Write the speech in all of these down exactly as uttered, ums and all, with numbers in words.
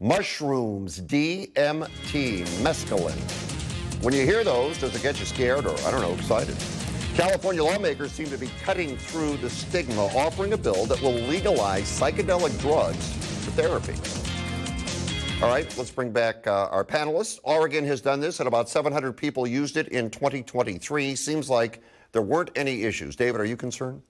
mushrooms, D M T, mescaline. When you hear those, does it get you scared or, I don't know, excited? California lawmakers seem to be cutting through the stigma, offering a bill that will legalize psychedelic drugs for therapy. All right, let's bring back uh, our panelists. Oregon has done this, and about seven hundred people used it in twenty twenty-three. Seems like there weren't any issues. David, are you concerned?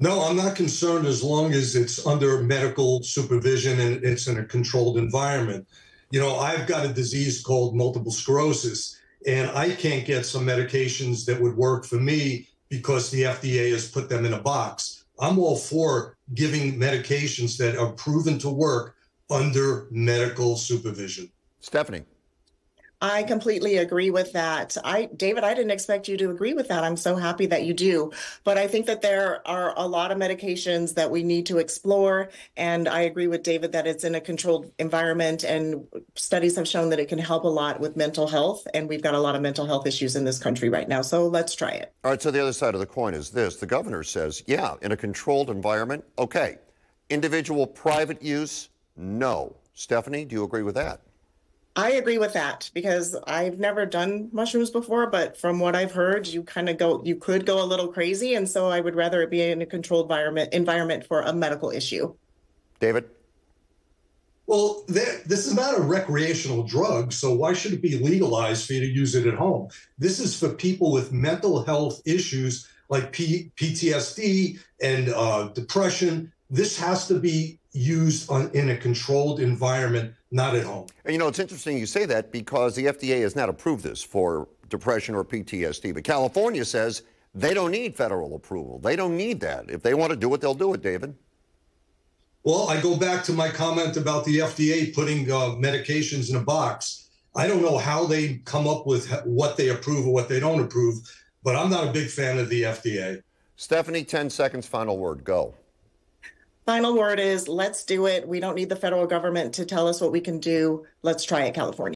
No, I'm not concerned as long as it's under medical supervision and it's in a controlled environment. You know, I've got a disease called multiple sclerosis, and I can't get some medications that would work for me because the F D A has put them in a box. I'm all for giving medications that are proven to work under medical supervision. Stephanie. I completely agree with that. I, David, I didn't expect you to agree with that. I'm so happy that you do. But I think that there are a lot of medications that we need to explore. And I agree with David that it's in a controlled environment. And studies have shown that it can help a lot with mental health. And we've got a lot of mental health issues in this country right now. So let's try it. All right. So the other side of the coin is this. The governor says, yeah, in a controlled environment, okay. Individual private use, no. Stephanie, do you agree with that? I agree with that because I've never done mushrooms before, but from what I've heard, you kind of go, you could go a little crazy. And so I would rather it be in a controlled environment, environment for a medical issue. David? Well, there, this is not a recreational drug, so why should it be legalized for you to use it at home? This is for people with mental health issues like P- PTSD and uh, depression. This has to be used on, in a controlled environment, not at home. And you know, it's interesting you say that because the F D A has not approved this for depression or P T S D, but California says they don't need federal approval. They don't need that. If they want to do it, they'll do it, David. Well, I go back to my comment about the F D A putting uh, medications in a box. I don't know how they come up with what they approve or what they don't approve, but I'm not a big fan of the F D A. Stephanie, ten seconds, final word, go. Final word is, let's do it. We don't need the federal government to tell us what we can do. Let's try it, California.